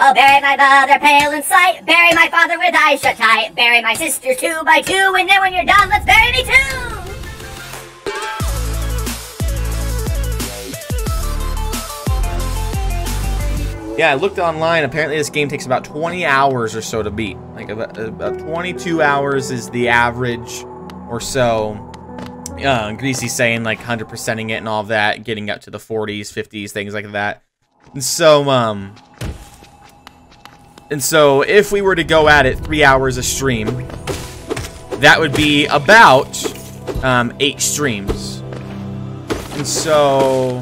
Oh, bury my mother pale in sight, bury my father with eyes shut tight, bury my sisters 2 by 2, and then when you're done, let's bury me too! Yeah, I looked online. Apparently, this game takes about 20 hours or so to beat. Like, about 22 hours is the average or so. Greasy's saying, like, 100%ing it and all of that, getting up to the 40s, 50s, things like that. And so if we were to go at it 3 hours a stream, that would be about 8 streams. And so...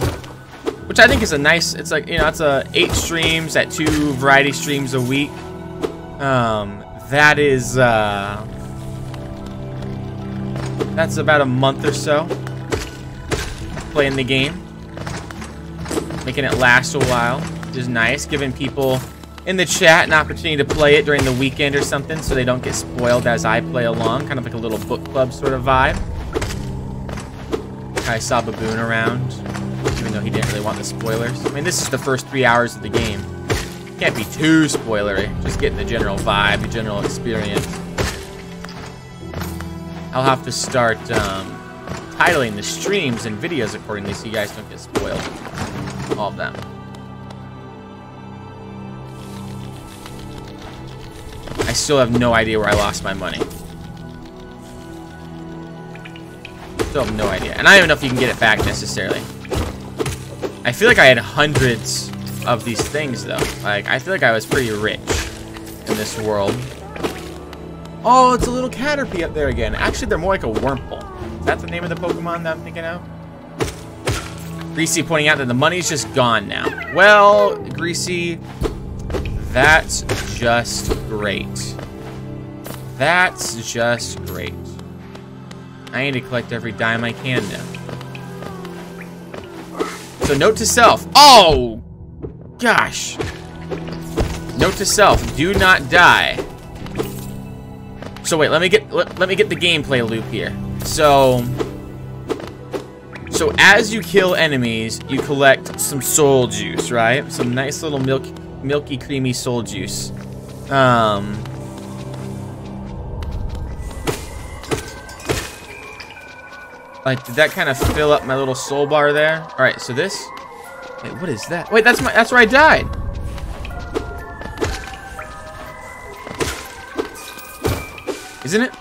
which I think is a nice, it's like, you know, it's a 8 streams at 2 variety streams a week. That is, that's about a month or so playing the game. Making it last a while, which is nice. Giving people in the chat an opportunity to play it during the weekend or something so they don't get spoiled as I play along. Kind of like a little book club sort of vibe. I saw Baboon around. Even though he didn't really want the spoilers. I mean, this is the first 3 hours of the game. Can't be too spoilery. Just getting the general vibe, the general experience. I'll have to start titling the streams and videos accordingly so you guys don't get spoiled. All of them. I still have no idea where I lost my money. Still have no idea. And I don't even know if you can get it back necessarily. I feel like I had hundreds of these things, though. Like, I feel like I was pretty rich in this world. Oh, it's a little Caterpie up there again. Actually, they're more like a Wurmple. Is that the name of the Pokemon that I'm thinking of? Greasy pointing out that the money's just gone now. Well, Greasy, that's just great. That's just great. I need to collect every dime I can now. So note to self, oh, gosh. Note to self, do not die. So wait, let me get the gameplay loop here. So as you kill enemies, you collect some soul juice, right? Some nice little milky, creamy soul juice. Like, did that kind of fill up my little soul bar there? All right, so this. Wait, what is that? Wait, that's where I died. Isn't it?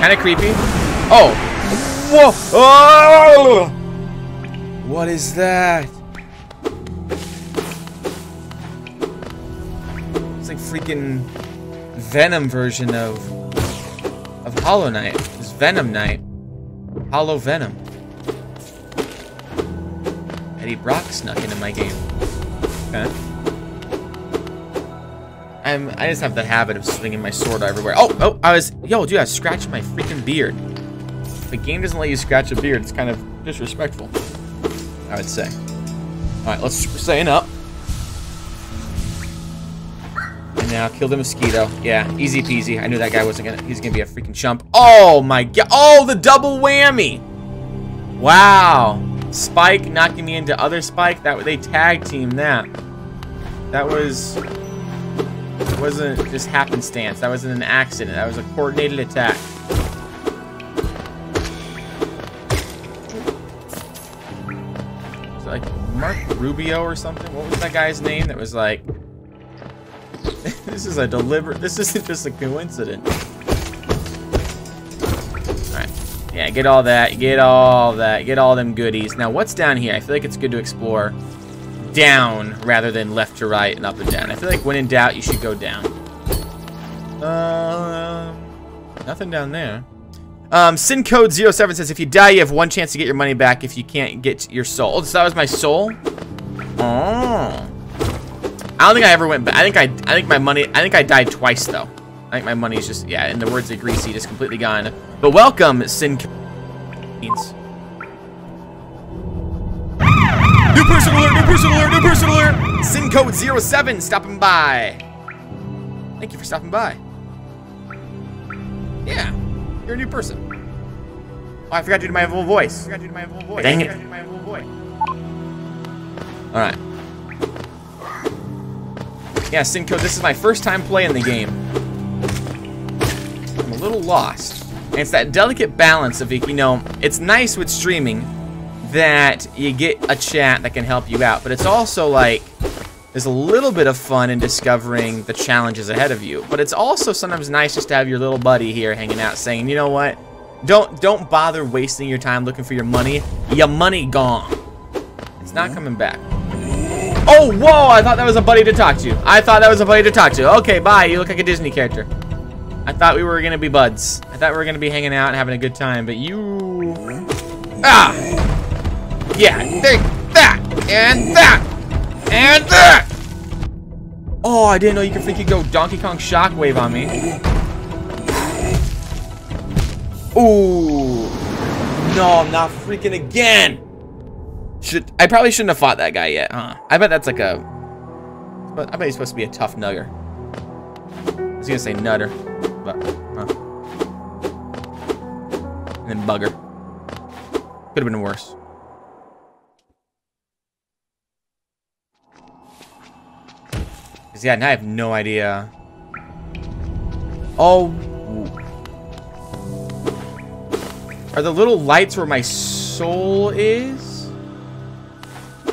Kind of creepy. Oh. Whoa. Oh! What is that? It's like freaking Venom version of Hollow Knight. It's Venom Knight. Hollow Venom. Eddie Brock snuck into my game. Okay. I just have the habit of swinging my sword everywhere. Oh, yo, dude, I scratched my freaking beard. The game doesn't let you scratch a beard. It's kind of disrespectful, I would say. All right, let's sign up. Now kill the mosquito. Yeah, easy peasy. I knew that guy wasn't gonna. He's gonna be a freaking chump. Oh my god! Oh, the double whammy! Wow. Spike knocking me into other Spike. That they tag team that. That was. It wasn't just happenstance. That wasn't an accident. That was a coordinated attack. Was it like Mark Rubio or something? What was that guy's name? That was like. This is a deliberate. This isn't just a coincidence. Alright. Yeah, get all that. Get all that. Get all them goodies. Now, what's down here? I feel like it's good to explore down rather than left to right and up and down. I feel like when in doubt, you should go down. Nothing down there. SinCode07 says, if you die, you have one chance to get your money back if you can't get your soul. Oh, so that was my soul? Oh. I don't think I ever went back. I think my money. I think I died twice though. I think my money's just yeah. In the words of Greasy, just completely gone. But welcome, Sin. New person alert! New person alert! New person alert! SinCode07 stopping by. Thank you for stopping by. Yeah, you're a new person. Oh, I forgot to do my full voice. Dang it. Alright. Yeah, SinCode, this is my first time playing the game. I'm a little lost. And it's that delicate balance of, you know, it's nice with streaming that you get a chat that can help you out, but it's also like there's a little bit of fun in discovering the challenges ahead of you. But it's also sometimes nice just to have your little buddy here hanging out saying, you know what? Don't bother wasting your time looking for your money. Your money gone. It's not coming back. Oh, whoa, I thought that was a buddy to talk to. I thought that was a buddy to talk to. Okay, bye, you look like a Disney character. I thought we were gonna be buds. I thought we were gonna be hanging out and having a good time, but you... Ah! Yeah, take that! And that! And that! Oh, I didn't know you could freaking go Donkey Kong Shockwave on me. Ooh! No, I'm not freaking again! I probably shouldn't have fought that guy yet, huh? I bet that's like a... I bet he's supposed to be a tough nugger. I was gonna say nutter, but... And then bugger. Could have been worse. Because, yeah, now I have no idea. Oh. Are the little lights where my soul is?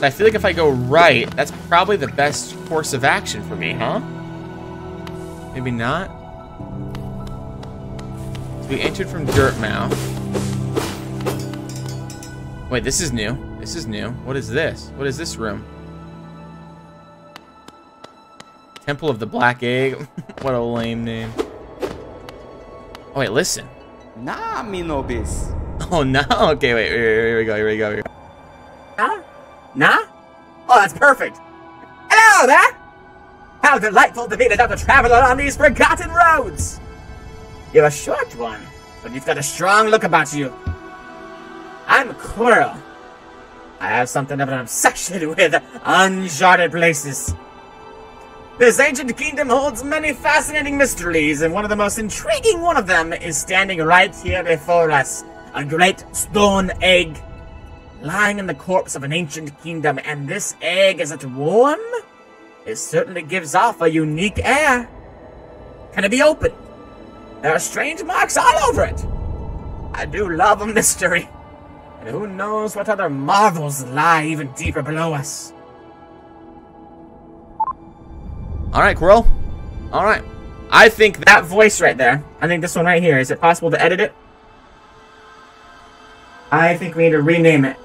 I feel like if I go right, that's probably the best course of action for me, huh? Maybe not. So we entered from Dirtmouth. Wait, this is new. This is new. What is this? What is this room? Temple of the Black Egg. What a lame name. Oh, wait, listen. Naminobis. Oh, no. Okay, wait. Here we go. Here we go. Here we go. Huh? Nah? Oh, that's perfect. Hello there! How delightful to meet another traveler on these forgotten roads! You're a short one, but you've got a strong look about you. I'm Quirrell. I have something of an obsession with uncharted places. This ancient kingdom holds many fascinating mysteries, and one of the most intriguing one of them is standing right here before us. A great stone egg. Lying in the corpse of an ancient kingdom, and this egg, is it warm? It certainly gives off a unique air. Can it be opened? There are strange marks all over it. I do love a mystery, and who knows what other marvels lie even deeper below us. All right, Quirrell. All right. I think that voice right there, I think this one right here, is it possible to edit it? I think we need to rename it.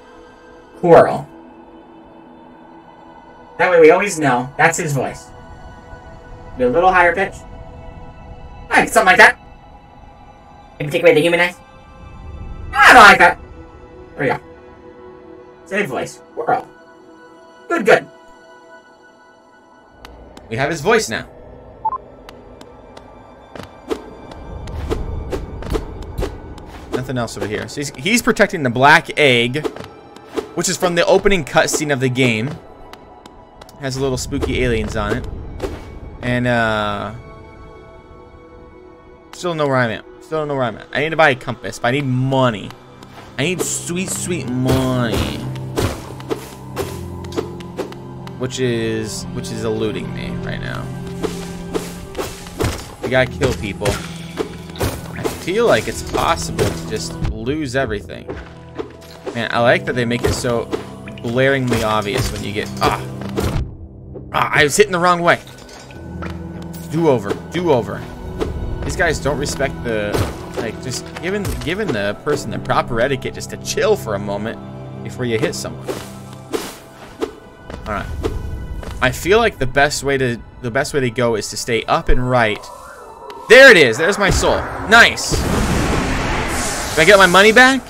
Quirrell. That way we always know that's his voice. Be a little higher pitch. Alright, something like that. Maybe take away the human eyes. I don't like that. There we go. Save voice. Quirrell. Good, good. We have his voice now. Nothing else over here. So he's protecting the black egg, which is from the opening cutscene of the game. Has a little spooky aliens on it. And, still don't know where I'm at. Still don't know where I'm at. I need to buy a compass, but I need money. I need sweet, sweet money. Which is eluding me right now. We gotta kill people. I feel like it's possible to just lose everything. Man, I like that they make it so blaringly obvious when you get... I was hitting the wrong way. Do over. Do over. These guys don't respect the... Like, just giving the person the proper etiquette just to chill for a moment before you hit someone. Alright. I feel like the best way to go is to stay up and right. There it is. There's my soul. Nice. Did I get my money back?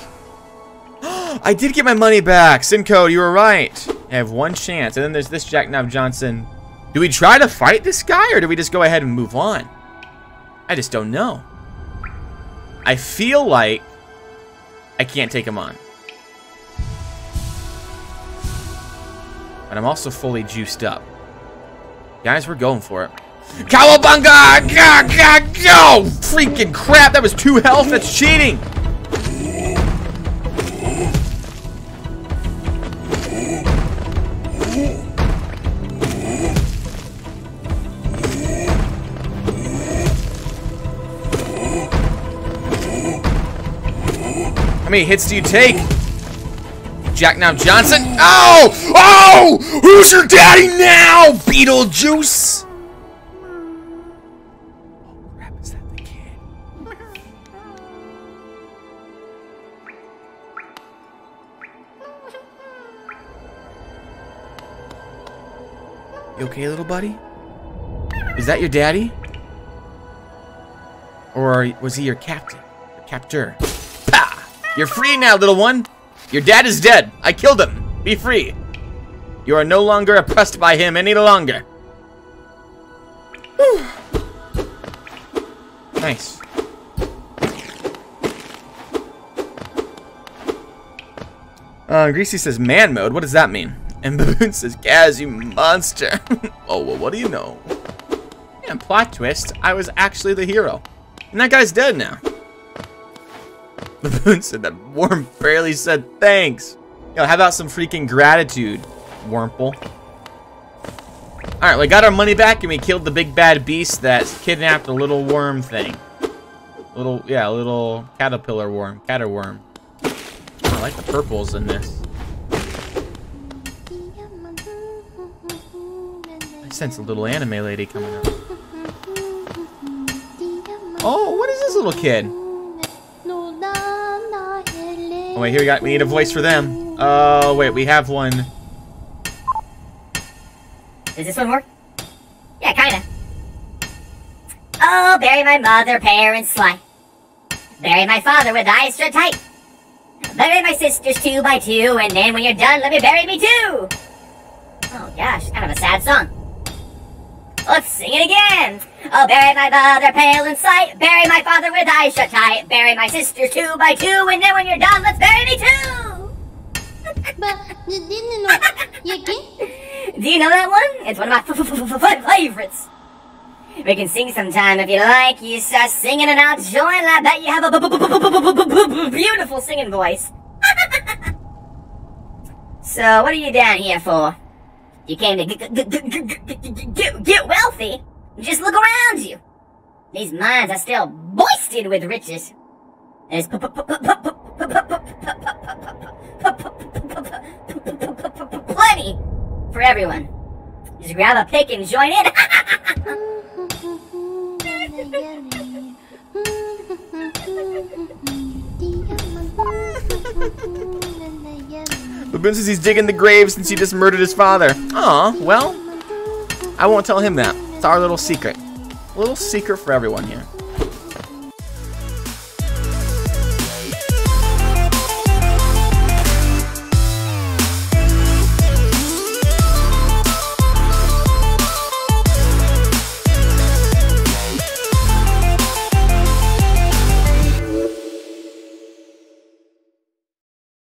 I did get my money back. SinCode, you were right. I have one chance. And then there's this Jacknab Johnson. Do we try to fight this guy or do we just go ahead and move on? I just don't know. I feel like I can't take him on. But I'm also fully juiced up. Guys, we're going for it. Cowabunga! Go! Freaking crap! That was 2 health. That's cheating. How many hits do you take? Jacknab Johnson. Oh! Oh! Who's your daddy now, Beetlejuice? Oh crap, is that the kid? You okay, little buddy? Is that your daddy? Or was he your captain? Your captor? Bah! You're free now, little one! Your dad is dead. I killed him. Be free. You are no longer oppressed by him any longer. Whew. Nice. Greasy says man mode. What does that mean? And Baboon says, Gaz, you monster. Oh, well, what do you know? Yeah, plot twist. I was actually the hero. And that guy's dead now. Baboon said that Wurm barely said thanks. Yo, how about some freaking gratitude, Wurmple? Alright, we got our money back and we killed the big bad beast that kidnapped the little worm thing. Little, yeah, little caterpillar worm. Caterworm. I like the purples in this. I sense a little anime lady coming up. Oh, what is this little kid? Oh, wait, here we need a voice for them. Oh, wait, we have one. Does this one work? Yeah, kinda. Oh, bury my mother, parents sly. Bury my father with eyes shut tight. Bury my sisters 2 by 2, and then when you're done, let me bury me too. Oh gosh, kind of a sad song. Let's sing it again. Oh, bury my mother pale in sight. Bury my father with eyes shut tight. Bury my sisters 2 by 2. And then when you're done, let's bury me too. But do you know that one? It's one of my favorites. We can sing sometime if you like. You start singing and I'll join. I bet you have a beautiful singing voice. So what are you down here for? You came to get wealthy. Just look around you. These mines are still boisted with riches. There's plenty for everyone. Just grab a pick and join in. Baboon says he's digging the grave since he just murdered his father. Aw, well, I won't tell him that. It's our little secret. A little secret for everyone here.